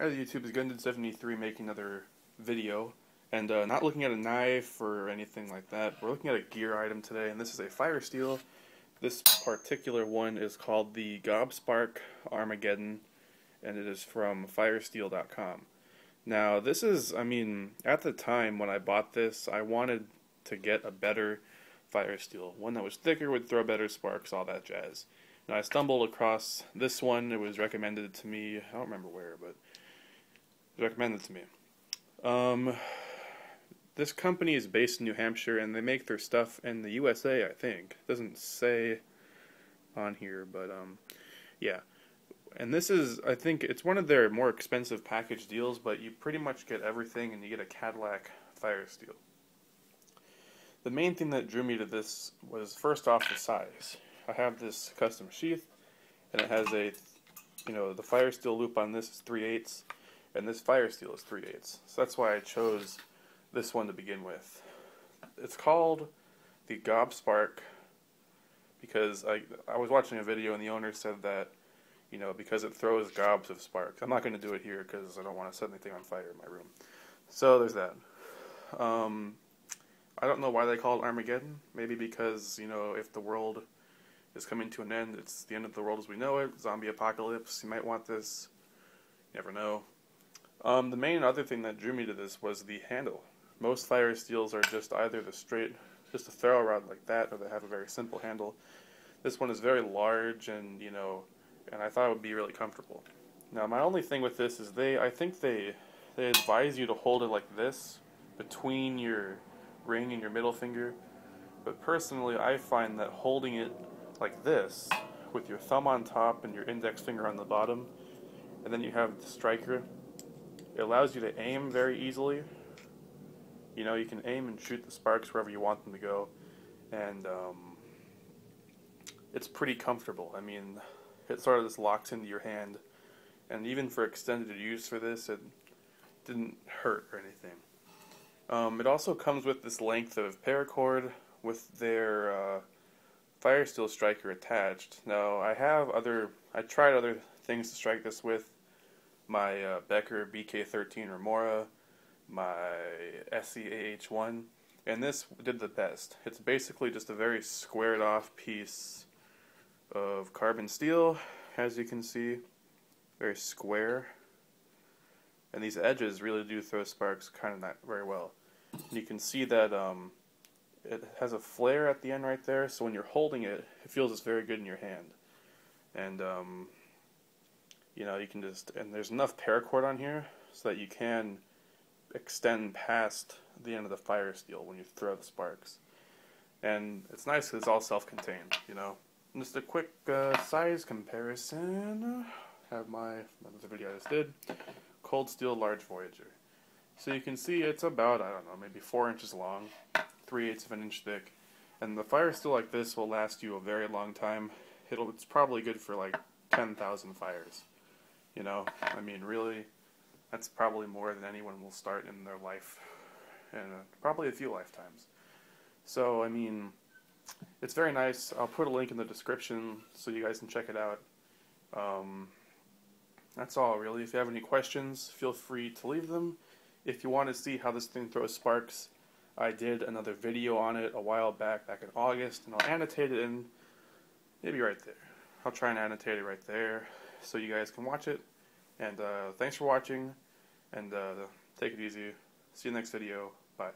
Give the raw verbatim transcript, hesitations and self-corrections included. Hi, YouTube, it's Gundude seventy-three making another video, and uh, not looking at a knife or anything like that. We're looking at a gear item today, and this is a Firesteel. This particular one is called the Gobspark Armageddon, and it is from firesteel dot com. Now, this is, I mean, at the time when I bought this, I wanted to get a better Firesteel, one that was thicker, would throw better sparks, all that jazz. Now, I stumbled across this one. It was recommended to me. I don't remember where, but it was recommended to me. Um, this company is based in New Hampshire, and they make their stuff in the U S A, I think. It doesn't say on here, but um, yeah. And this is, I think, it's one of their more expensive package deals, but you pretty much get everything, and you get a Cadillac Firesteel. The main thing that drew me to this was, first off, the size. I have this custom sheath, and it has a, you know, the Firesteel loop on this is three eighths, and this Firesteel is three eighths. So that's why I chose this one to begin with. It's called the Gobspark because I I was watching a video and the owner said that, you know, because it throws gobs of sparks. I'm not going to do it here because I don't want to set anything on fire in my room. So there's that. Um, I don't know why they call it Armageddon. Maybe because, you know, if the world is coming to an end. It's the end of the world as we know it. Zombie apocalypse. You might want this. You never know. Um, the main other thing that drew me to this was the handle. Most Firesteels are just either the straight, just a ferro rod like that, or they have a very simple handle. This one is very large, and you know, and I thought it would be really comfortable. Now, my only thing with this is they, I think they, they advise you to hold it like this, between your ring and your middle finger. But personally, I find that holding it like this, with your thumb on top and your index finger on the bottom, and then you have the striker. It allows you to aim very easily. You know, you can aim and shoot the sparks wherever you want them to go, and um, it's pretty comfortable. I mean, it sort of just locks into your hand, and even for extended use for this, it didn't hurt or anything. Um, it also comes with this length of paracord with their uh, Firesteel striker attached. Now, I have other, I tried other things to strike this with. My uh, Becker B K thirteen Remora, my S E A H one, and this did the best. It's basically just a very squared off piece of carbon steel, as you can see, very square. And these edges really do throw sparks kind of not very well. And you can see that um, it has a flare at the end right there, so when you're holding it, it feels it's very good in your hand. And, um, you know, you can just, and there's enough paracord on here so that you can extend past the end of the Firesteel when you throw the sparks. And it's nice because it's all self-contained, you know. And just a quick uh, size comparison. I have my, another video I just did, Cold Steel Large Voyager. So you can see it's about, I don't know, maybe four inches long, three eighths of an inch thick, and the Firesteel like this will last you a very long time. It'll, it's probably good for like ten thousand fires, you know, I mean really, that's probably more than anyone will start in their life, and uh, probably a few lifetimes. So, I mean, it's very nice. I'll put a link in the description so you guys can check it out. Um, that's all really. If you have any questions, feel free to leave them. If you want to see how this thing throws sparks, I did another video on it a while back, back in August, and I'll annotate it in, maybe right there. I'll try and annotate it right there so you guys can watch it. And uh, thanks for watching, and uh, take it easy. See you next video. Bye.